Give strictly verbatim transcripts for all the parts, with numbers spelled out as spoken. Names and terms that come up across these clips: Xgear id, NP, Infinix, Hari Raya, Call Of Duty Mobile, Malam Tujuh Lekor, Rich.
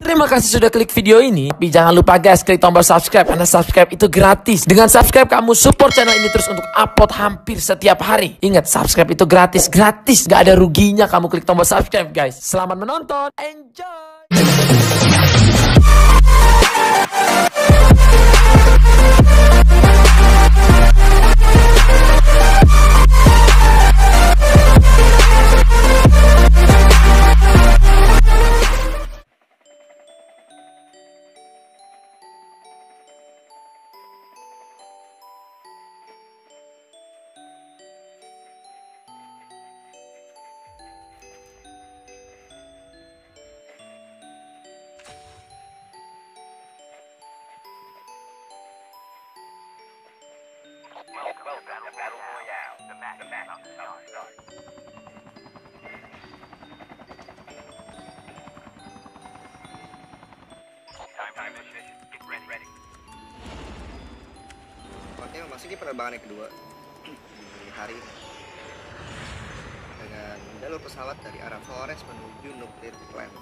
Terima kasih sudah klik video ini, tapi jangan lupa guys klik tombol subscribe karena subscribe itu gratis. Dengan subscribe kamu support channel ini terus untuk upload hampir setiap hari. Ingat, subscribe itu gratis, gratis, gak ada ruginya kamu klik tombol subscribe guys. Selamat menonton, enjoy. Tempatnya memasuki penerbangan yang kedua di hari ini dengan jalur pesawat dari arah Flores menuju Nuclear Plant.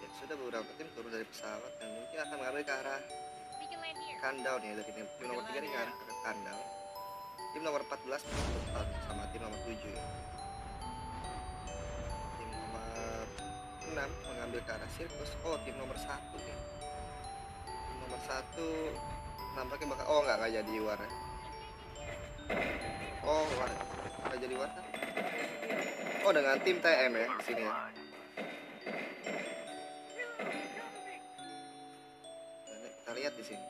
Dan sudah beberapa tim turun dari pesawat dan mungkin akan mengambil ke arah countdown ya, dari tim nomor tiga ini ke arah countdown. Tim nomor empat belas sama tim nomor tujuh ya. Tim nomor enam mengambil ke arah sirkus. Oh, tim nomor satu ya. Tim nomor satu nampaknya bakal, oh enggak, enggak jadi warna. Oh, warna enggak jadi warna. Oh, dengan tim T M ya di sini ya. Nah, kita lihat di sini.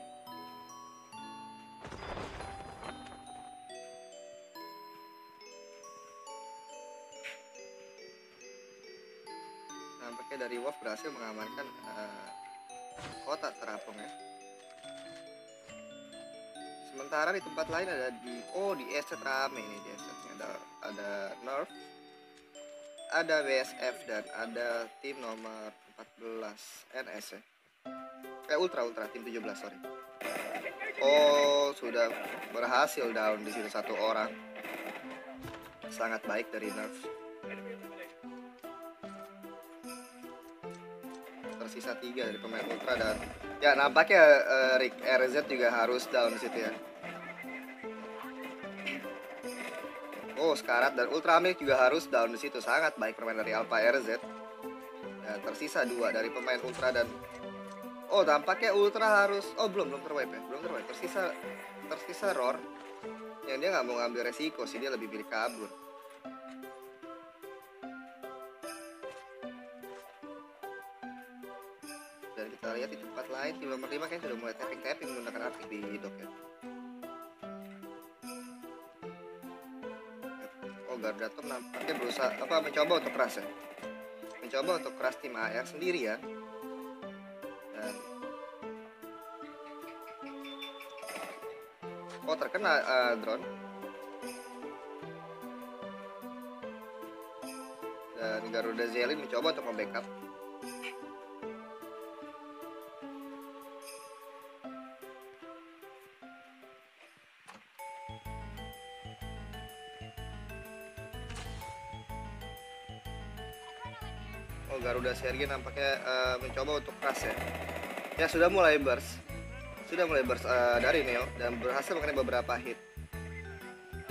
Nampaknya dari W A F berhasil mengamankan uh, kotak terapung ya. Sementara di tempat lain ada di oh di Eset rame ini di Eset. Ada ada Nerf, ada B S F dan ada tim nomor empat belas N S ya. Eh Ultra Ultra tim tujuh belas sorry. Oh, sudah berhasil down di sini satu orang. Sangat baik dari Nerf. Tersisa tiga dari pemain Ultra dan ya nampaknya uh, Rick R Z juga harus down di situ ya. Oh, Sekarat dan Ultramilk juga harus down di situ. Sangat baik pemain dari Alpha R Z. Nah, tersisa dua dari pemain Ultra dan oh, tampaknya Ultra harus oh belum belum terwipe ya. Belum terwipe. Tersisa tersisa Roar yang dia nggak mau ngambil resiko sih, dia lebih pilih kabur. Dan kita lihat di tempat lain tim nomor lima kayaknya sudah mulai tapping-tapping menggunakan api di dok ya. Oh, Gardator nampaknya berusaha apa mencoba untuk keras ya. Mencoba untuk keras tim A R sendiri ya. Dan oh, terkena uh, drone. Dan Garuda Zelin mencoba untuk membackup. Oh, Garuda Sergi nampaknya uh, mencoba untuk keras ya. Ya, sudah mulai burst. Sudah mulai burst uh, dari Neo dan berhasil mengenai beberapa hit.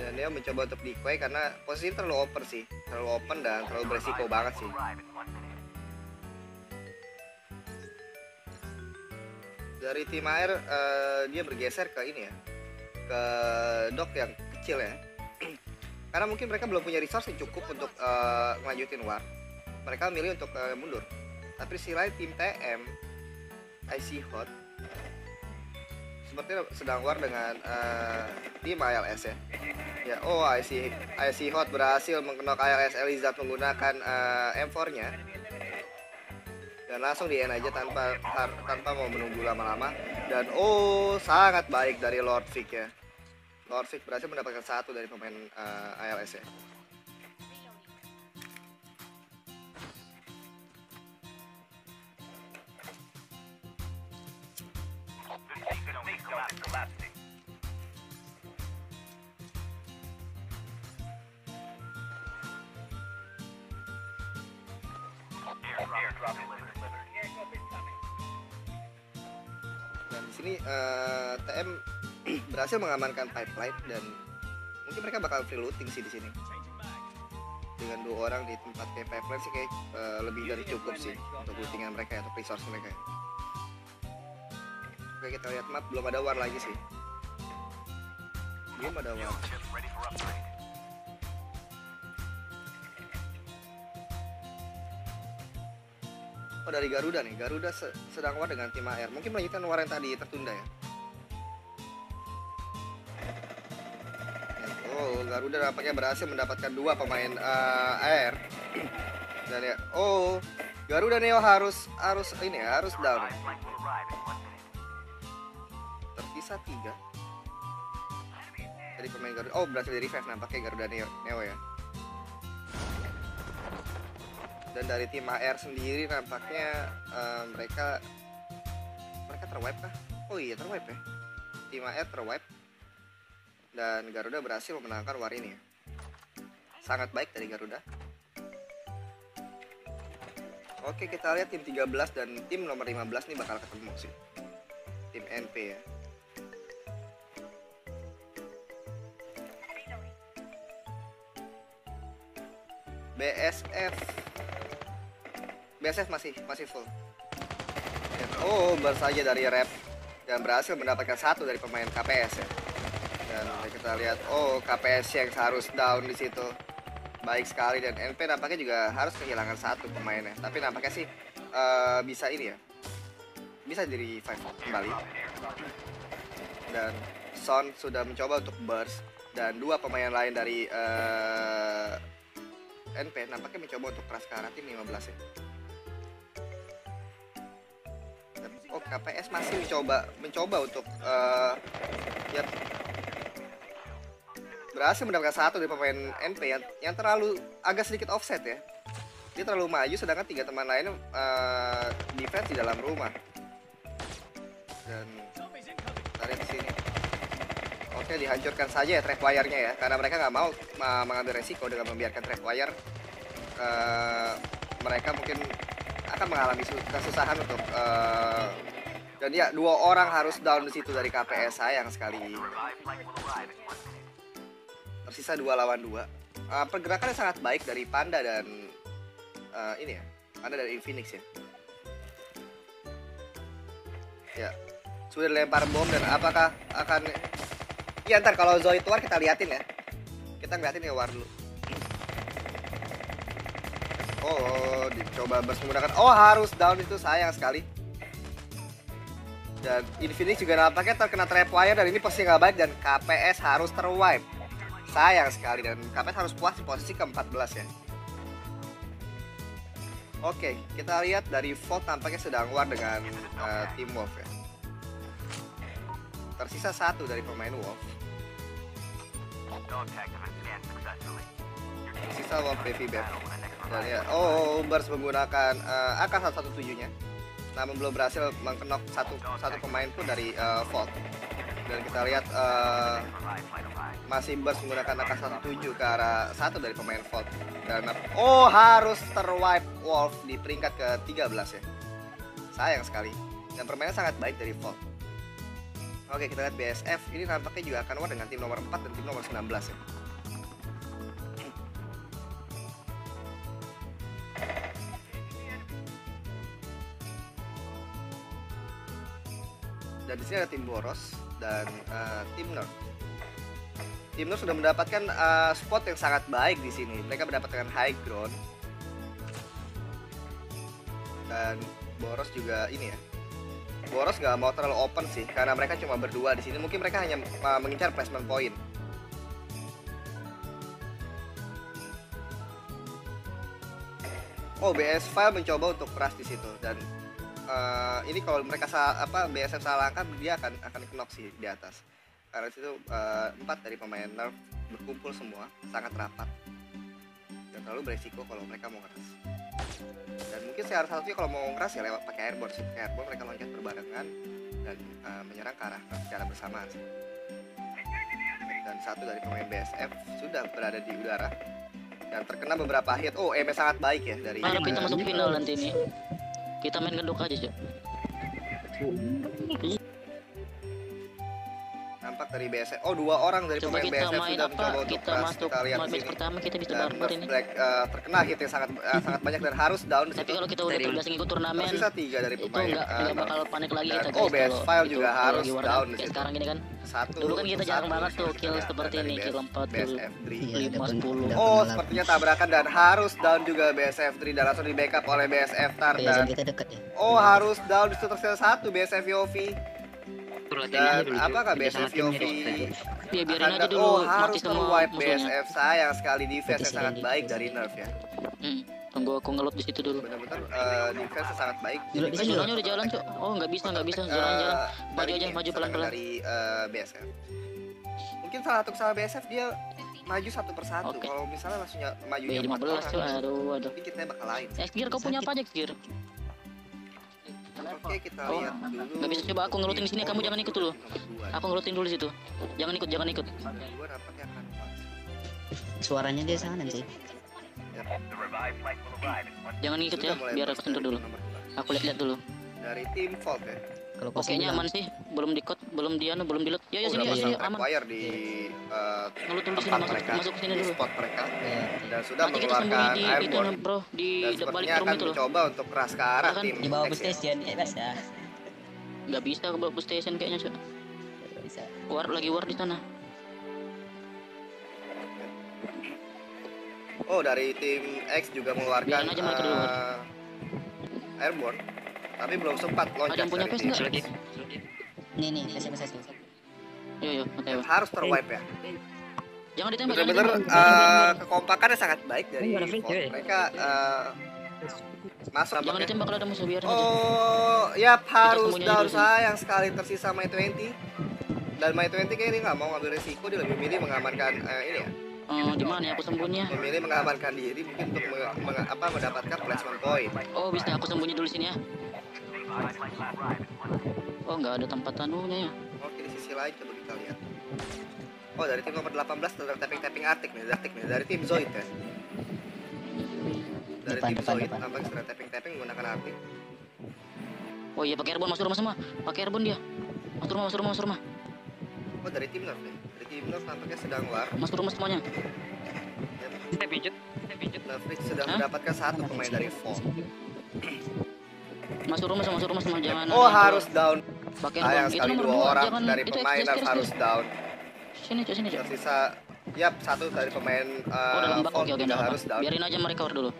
Dan dia mencoba untuk decoy karena posisi terlalu open sih. Terlalu open dan terlalu beresiko banget sih. Dari tim air uh, dia bergeser ke ini ya. Ke dok yang kecil ya. Karena mungkin mereka belum punya resource yang cukup untuk uh, melanjutin war. Mereka memilih untuk uh, mundur. Tapi si lain tim T M I C Hot sepertinya sedang war dengan uh, tim I L S ya. Ya, oh I C I C Hot berhasil mengknok I L S Elizabeth menggunakan uh, M empat-nya. Dan langsung di-end aja tanpa har, tanpa mau menunggu lama-lama. Dan oh, sangat baik dari Lord Vic ya. Lord Vic berhasil mendapatkan satu dari pemain uh, I L S ya. sini uh, T M berhasil mengamankan pipeline dan mungkin mereka bakal free looting sih di sini. Dengan dua orang di tempat kayak pipeline sih kayak uh, lebih dari cukup sih untuk lootingan mereka atau resource mereka. Oke, kita lihat map, belum ada war lagi sih. Belum ada war. Oh, dari Garuda nih, Garuda sedang war dengan tim A R. Mungkin melanjutkan war yang tadi tertunda ya. Oh, Garuda nampaknya berhasil mendapatkan dua pemain uh, A R. Dan ya, oh, Garuda Neo harus harus ini ya, harus down. Terpisah tiga. Jadi pemain Garuda, oh berhasil di revive nampaknya Garuda Neo, Neo ya. Dan dari tim A R sendiri nampaknya uh, mereka mereka terwipe kah? Oh iya terwipe ya. Tim A R terwipe dan Garuda berhasil memenangkan war ini ya. Sangat baik dari Garuda. Oke, kita lihat tim tiga belas dan tim nomor lima belas nih bakal ketemu sih. Tim N P ya. B S F B S F masih masih full. Oh, baru saja dari rep dan berhasil mendapatkan satu dari pemain K P S ya. Dan kita lihat, oh K P S yang harus down di situ. Baik sekali, dan N P nampaknya juga harus kehilangan satu pemainnya. Tapi nampaknya sih uh, bisa ini ya. Bisa jadi five kembali. Dan Son sudah mencoba untuk burst dan dua pemain lain dari uh, N P nampaknya mencoba untuk keras ke arah tim lima belas ya. Oh, K P S masih mencoba mencoba untuk uh, ya, berhasil mendapatkan satu dari pemain N P yang, yang terlalu agak sedikit offset ya. Dia terlalu maju sedangkan tiga teman lain uh, defense di dalam rumah. Dan tarik ke sini. Oke, dihancurkan saja ya trap wire-nya ya, karena mereka nggak mau ma mengambil resiko dengan membiarkan trap wire. Uh, mereka mungkin akan mengalami kesusahan untuk uh, dan ya dua orang harus down di situ dari K P S, sayang sekali. Tersisa dua lawan dua. Uh, pergerakannya sangat baik dari Panda dan uh, ini ya, Panda dan Infinix ya. Ya, sudah dilempar bom dan apakah akan ya ntar kalau Zoid war kita liatin ya. Kita ngeliatin ya war dulu. Oh, dicoba menggunakan, oh harus down itu, sayang sekali. Dan Infinix juga nampaknya terkena trap wire dan ini posisi nggak baik dan K P S harus terwipe. Sayang sekali, dan K P S harus puas di posisi ke empat belas ya. Oke, kita lihat dari Volt tampaknya sedang war dengan uh, tim Wolf ya. Tersisa satu dari pemain Wolf. Sisa Wolf Baby Beb. Dan ya, oh Ubers menggunakan uh, A K satu satu tujuh nya, namun belum berhasil mengkenok satu satu pemain pun dari uh, Volt. Dan kita lihat uh, masih Ubers menggunakan A K satu tujuh ke arah satu dari pemain Volt. Dan oh harus terwipe Wolf di peringkat ke tiga belas ya. Sayang sekali. Dan permainan sangat baik dari Volt. Oke, kita lihat B S F ini nampaknya juga akan war dengan tim nomor empat dan tim nomor sembilan belas ya. Dan di sini ada tim Boros dan uh, tim Nord. Tim Nord sudah mendapatkan uh, spot yang sangat baik di sini. Mereka mendapatkan high ground. Dan Boros juga ini ya. Boros nggak mau terlalu open sih, karena mereka cuma berdua di sini. Mungkin mereka hanya uh, mengincar placement point. Oh, B S File mencoba untuk rush di situ dan Uh, ini kalau mereka salah, apa B S F salah langkah, dia akan akan knock sih di atas. Karena itu uh, empat dari pemain Nerf berkumpul semua sangat rapat dan terlalu beresiko kalau mereka mau keras. Dan mungkin seharusnya satunya kalau mau keras ya lewat pakai airborne sih. Airborne mereka loncat berbarengan dan uh, menyerang ke arah secara bersamaan. Dan satu dari pemain B S F sudah berada di udara dan terkena beberapa hit. Oh, M sangat baik ya dari. Ayo kita masuk final nanti ini. Kita main gendok aja, Cok. dari B S F. Oh, dua orang dari coba pemain B S F sudah apa, mencoba untuk kita keras. Kita lihat sini. Pertama kita bisa dan Mas Black uh, terkena hit yang sangat uh, sangat banyak dan harus down. Tapi kalau kita udah terbiasa ngikut turnamen, sisa tiga dari pemain itu enggak, uh, enggak bakal panik lagi dan, kita. Oh, B S F juga itu, harus down di situ. Sekarang ini kan satu. Dulu kan kita jarang banget tuh kill seperti ini, kill empat, lima, sepuluh. Oh, sepertinya tabrakan dan harus down juga B S F tiga dan langsung di backup oleh B S F Tar. Oh, harus down di situ tersisa satu B S F Yofi. Dan apakah B S F Yofi? Oh, harus meng-wipe B S F, sayang sekali defense sangat baik dari Nerf ya. Tunggu aku ngelot di situ dulu. Benar-benar uh, defense sangat baik. Zonanya udah jalan, Cok. Oh, nggak bisa, nggak bisa. Jalan-jalan. Maju aja, maju pelan-pelan. Dari uh, B S F. Mungkin salah satu kesalahan B S F dia maju satu persatu. Okay. Kalau misalnya maksudnya maju lima belas, Cok. Aduh, aduh. Tapi kita bakal lain. Xgear, kau punya apa aja, Xgear? Oke, kita oh, lihat dulu. Nggak bisa, coba aku ngelutin di sini, kamu jangan ikut dulu. Aku ngelutin dulu di situ. Jangan ikut, jangan ikut. Suaranya dia sana sih. Jangan ikut ya, biar aku sentuh dulu. Aku lihat-lihat dulu. Dari tim Volt ya. Kalau kayaknya aman sih, belum dikot, belum dianu, belum dilot. Ya ya sini ya, aman. Di ngelutin di sini, masuk ke sini dulu. Spot mereka. Dan sudah mengeluarkan airborne, Bro, di balik room itu loh. Coba untuk keras ke arah tim. Di bawah bus station ya, Mas ya. Enggak bisa ke bawah bus station kayaknya, Cuk. Enggak bisa. War lagi war di sana. Oh, dari tim X juga mengeluarkan uh, airborne, tapi belum sempat loncat. Ada punya P S lagi. Nih nih, P S P S. Yo yo, oke. Harus terwipe ya. Jangan ditembak. Benar-benar uh, kekompakannya sangat baik dari mereka. Uh, masuk. Jangan ditembak kalau ada musuh, biar. Oh, ya harus down, sayang sekali tersisa My twenty. Dan My twenty kayaknya nggak mau ngambil resiko, dia lebih milih mengamankan uh, ini ya. Oh, di mana ya aku sembunyinya? Memilih mengamankan diri mungkin untuk me me apa mendapatkan placement point. Oh, bisa aku sembunyi dulu sini ya. Oh, nggak ada tempat anunya ya. Oke, di sisi lain coba kita lihat. Oh, dari tim nomor delapan belas sedang tapping-tapping atik nih, atik nih dari tim Zoid ya. Dari depan, tim Zoid tambah sedang tapping-tapping menggunakan atik. Oh iya, pakai airborne masuk rumah semua. Pakai airborne dia. Masuk rumah, masuk rumah, masuk rumah. Oh, dari tim Nerf nih. Timnas tampaknya sedang war. Masuk rumah semuanya. Kita pijit, kita pijit. Nerf sedang Hah? mendapatkan satu pemain dari Volt. Masuk rumah, masuk rumah semua, jangan. Oh, harus down. Pakai nomor itu nomor dua orang jangan, dari pemain Nerf harus down. Sini, coba sini, coba. Tersisa, yap, satu dari pemain uh, oh, Volt okay, okay, juga harus down. Biarin aja mereka war dulu.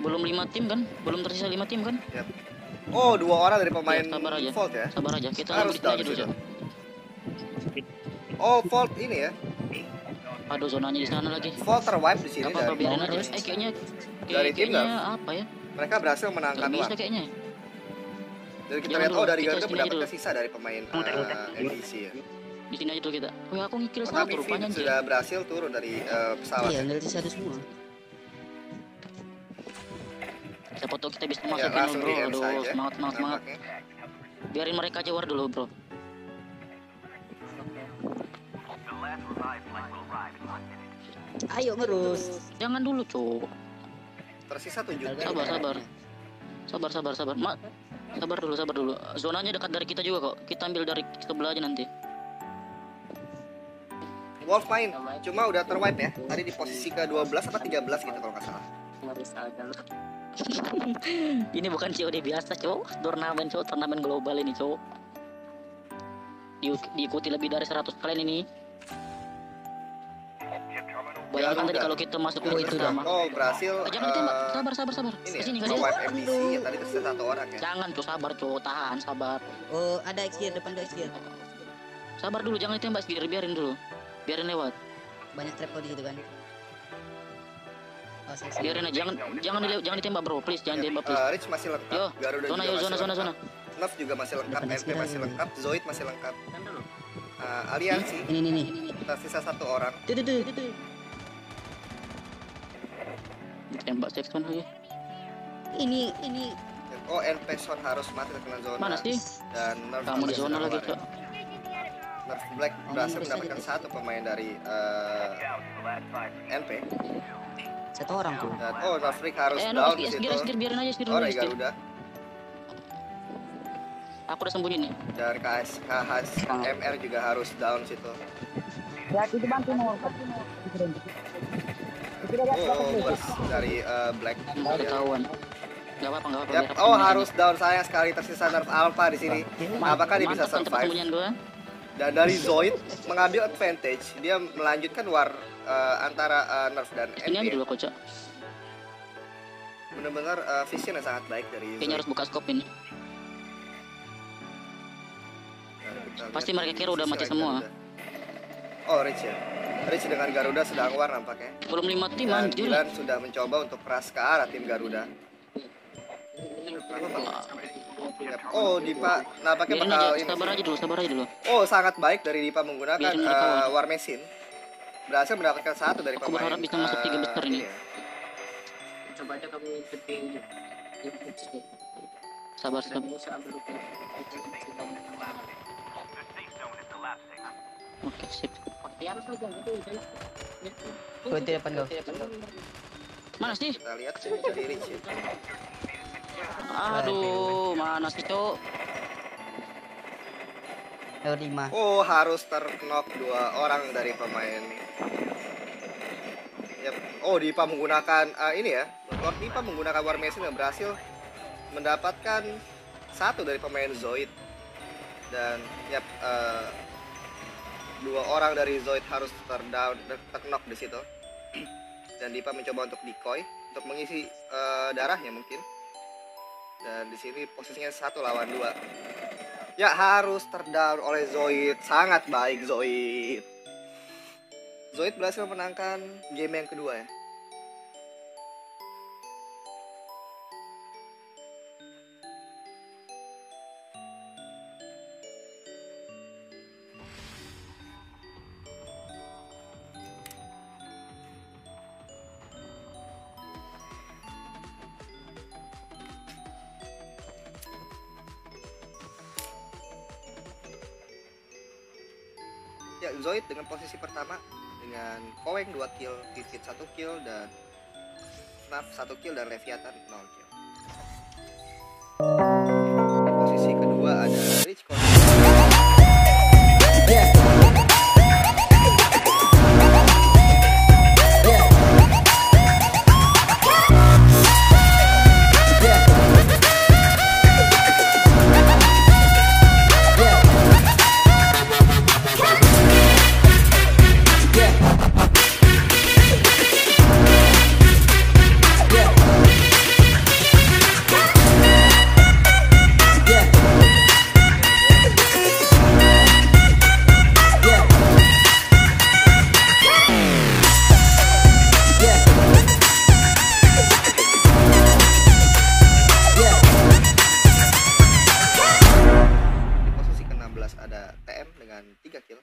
Belum lima tim kan? Belum tersisa lima tim kan? Yep. Oh, dua orang dari pemain ya, Volt ya. Sabar aja, kita harus down dulu. Oh, Volt ini ya. Aduh, zonanya di sana lagi. Volt terwipe di sini dari Nerf. Eh, kayaknya dari tim Nerf apa ya? Mereka berhasil menangkan war. Kayaknya. Dari kita lihat oh dari Garuda mendapatkan sisa dari pemain N P C ya. Di sini aja tuh kita. Wah, aku ngikil satu rupanya. Sudah berhasil turun dari pesawat. Iya, dari satu semua. Kita foto kita bisa masukin dulu. Aduh, semangat, semangat, semangat. Biarin mereka aja war dulu, Bro. Ayo ngerus. Jangan dulu, Cuk. Tersisa tujuh. Sabar, sabar. Sabar, sabar, sabar. Mak, sabar dulu, sabar dulu. Zonanya dekat dari kita juga kok. Kita ambil dari sebelah aja nanti. Wolf main, cuma udah terwipe ya. Tadi di posisi ke dua belas apa tiga belas gitu kalau nggak salah. Ini bukan C O D biasa, Cuk. Turnamen, Cuk. Turnamen global ini, Cuk. Di diikuti lebih dari seratus kalian ini. Bayangkan tadi kalau kita masuk ke pertama. Oh, berhasil. Jangan ditembak. Sabar, sabar, sabar. Sini enggak sih? Tadi tersisa satu orang ya. Jangan, Cuk, sabar, Cuk. Tahan, sabar. Oh, ada Xgear depan ada Xgear. Sabar dulu, jangan ditembak, biar biarin dulu. Biarin lewat. Banyak trap di situ kan. Oh, biarin aja, jangan jangan jangan ditembak, Bro. Please, jangan ditembak, please. Rich masih lengkap. Yo, zona, zona, zona, zona. Nerf juga masih lengkap, M P masih lengkap, Zoid masih lengkap. Aliansi. Ini ini ini. Tersisa satu orang. Tuh, tuh, tuh. Tembak sekson lagi. Ini ini. Oh, N P C harus mati terkena zona. Mana sih? Dan Nerf kamu di zona lagi, Cok. Nerf Black berhasil mendapatkan satu pemain dari uh, N P. Satu orang tuh. Dan, oh, Nerf Black harus down di situ. Biarin aja, biarin aja. Oh, Garuda. Aku udah sembunyi nih. Dari K S M R juga harus down situ. Ya, itu bantu mau. Oh, bos dari uh, Black. Nggak ketahuan. Gak apa-apa, gak apa-apa. Yep. Oh, harus ini. Down, sayang sekali tersisa nerf alpha di sini. Apakah dia bisa survive? Dan dari Zoid mengambil advantage, dia melanjutkan war uh, antara uh, nerf dan M P. Benar-benar uh, vision yang sangat baik dari Zoid. Kayaknya harus buka scope ini. Nah, pasti mereka kira udah mati semua. Garuda. Oh, Rich ya. Rich dengan Garuda sedang war nampaknya. Belum lima tim anjir. Dan sudah mencoba untuk keras ke arah tim Garuda. Oh, Dipa nampaknya bakal ini. Sabar aja dulu, sabar aja dulu. Oh, sangat baik dari Dipa menggunakan uh, war machine. Berhasil mendapatkan satu dari pemain. Aku berharap bisa masuk tiga besar ini. Coba aja kamu ikutin. Sabar, sabar. Oke, sip. Mana sih? Kita lihat dari Rich. Aduh, mana sih, Cok? Oh, harus terknok dua orang dari pemain. Yep. Oh, Dipa menggunakan uh, ini ya. Lord Dipa menggunakan war machine yang berhasil mendapatkan satu dari pemain Zoid. Dan yep, uh, dua orang dari Zoid harus terdown, terknok di situ. Dan Dipa mencoba untuk decoy untuk mengisi uh, darahnya mungkin. Dan di sini posisinya satu lawan dua. Ya, harus terdown oleh Zoid. Sangat baik Zoid. Zoid berhasil menangkan game yang kedua ya. Ya, Zoid dengan posisi pertama dengan Koeng dua kill, Titit satu kill, dan Snap satu kill, dan Leviathan nol kill. Di posisi kedua ada Rich Corner. Ada T M dengan tiga kill.